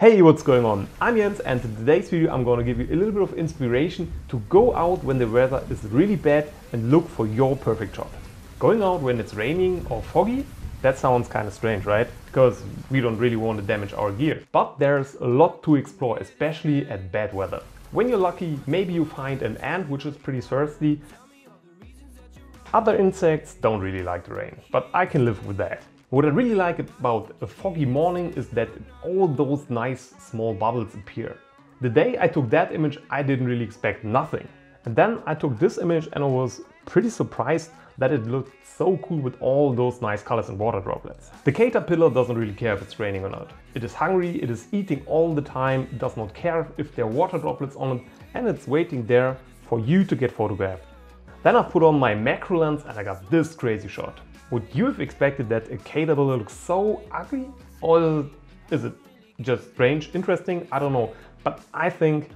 Hey, what's going on? I'm Jens, and in today's video I'm gonna give you a little bit of inspiration to go out when the weather is really bad and look for your perfect shot. Going out when it's raining or foggy? That sounds kind of strange, right? Because we don't really want to damage our gear. But there's a lot to explore, especially at bad weather. When you're lucky, maybe you find an ant, which is pretty thirsty. Other insects don't really like the rain, but I can live with that. What I really like about a foggy morning is that all those nice small bubbles appear. The day I took that image, I didn't really expect nothing. And then I took this image and I was pretty surprised that it looked so cool with all those nice colors and water droplets. The caterpillar doesn't really care if it's raining or not. It is hungry, it is eating all the time, it does not care if there are water droplets on it, and it's waiting there for you to get photographed. Then I put on my macro lens and I got this crazy shot. Would you have expected that a caterpillar looks so ugly? Or is it just strange, interesting? I don't know. But I think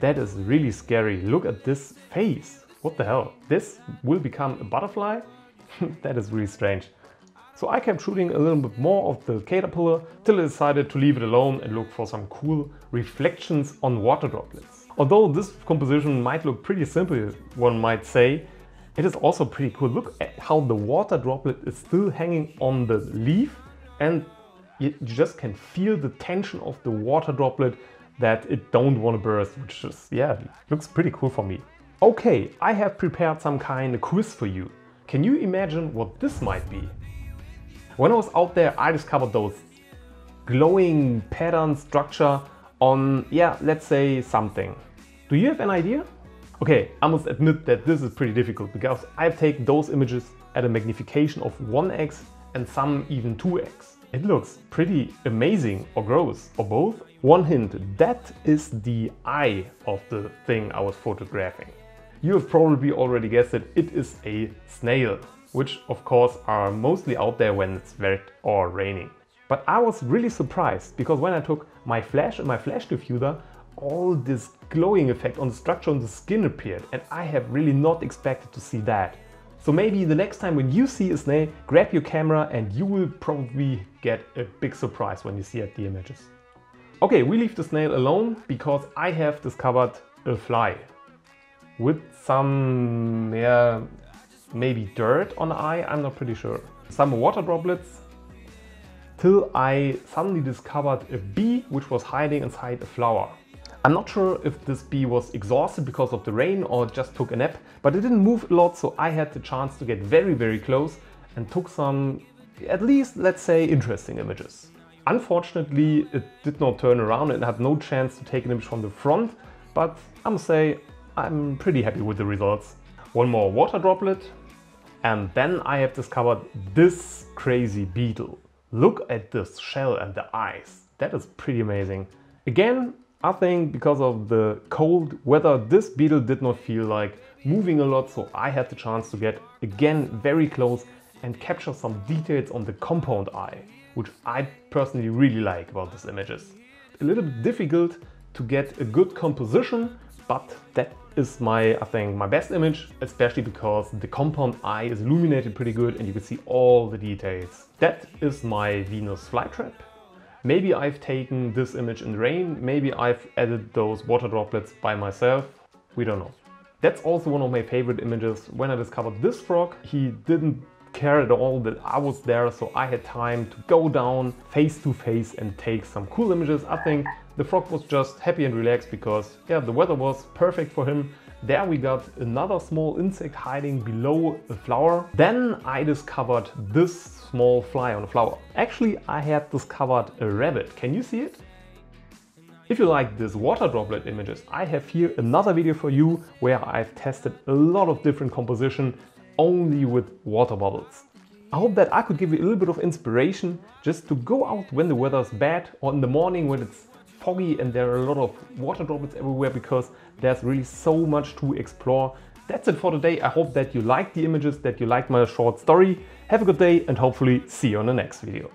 that is really scary. Look at this face. What the hell? This will become a butterfly? That is really strange. So I kept shooting a little bit more of the caterpillar till I decided to leave it alone and look for some cool reflections on water droplets. Although this composition might look pretty simple, one might say, it is also pretty cool. Look at how the water droplet is still hanging on the leaf, and you just can feel the tension of the water droplet that it don't want to burst, which is, yeah, looks pretty cool for me. Okay, I have prepared some kind of quiz for you. Can you imagine what this might be? When I was out there, I discovered those glowing pattern structure on, yeah, let's say something. Do you have an idea? Okay, I must admit that this is pretty difficult because I've taken those images at a magnification of 1x and some even 2x. It looks pretty amazing or gross or both. One hint, that is the eye of the thing I was photographing. You have probably already guessed it, it is a snail, which of course are mostly out there when it's wet or raining. But I was really surprised because when I took my flash and my flash diffuser, all this glowing effect on the structure on the skin appeared, and I have really not expected to see that. So maybe the next time when you see a snail, grab your camera and you will probably get a big surprise when you see the images. Okay, we leave the snail alone because I have discovered a fly with some, yeah, maybe dirt on the eye, I'm not pretty sure. Some water droplets, till I suddenly discovered a bee which was hiding inside a flower. I'm not sure if this bee was exhausted because of the rain or just took a nap, but it didn't move a lot, so I had the chance to get very close and took some, at least let's say, interesting images. Unfortunately, it did not turn around and I had no chance to take an image from the front, but I must say I'm pretty happy with the results. One more water droplet, and then I have discovered this crazy beetle. Look at this shell and the eyes. That is pretty amazing. Again, I think because of the cold weather, this beetle did not feel like moving a lot, so I had the chance to get again very close and capture some details on the compound eye, which I personally really like about these images. A little bit difficult to get a good composition, but that is I think my best image, especially because the compound eye is illuminated pretty good and you can see all the details. That is my Venus flytrap. Maybe I've taken this image in the rain, maybe I've added those water droplets by myself, we don't know. That's also one of my favorite images. When I discovered this frog, he didn't care at all that I was there, so I had time to go down face to face and take some cool images. I think the frog was just happy and relaxed because, yeah, the weather was perfect for him. There we got another small insect hiding below a flower. Then I discovered this small fly on a flower. Actually, I had discovered a rabbit. Can you see it? If you like these water droplet images, I have here another video for you where I've tested a lot of different composition only with water bubbles. I hope that I could give you a little bit of inspiration just to go out when the weather is bad or in the morning when it's foggy and there are a lot of water droplets everywhere, because there's really so much to explore. That's it for today. I hope that you liked the images, that you liked my short story. Have a good day and hopefully see you on the next video.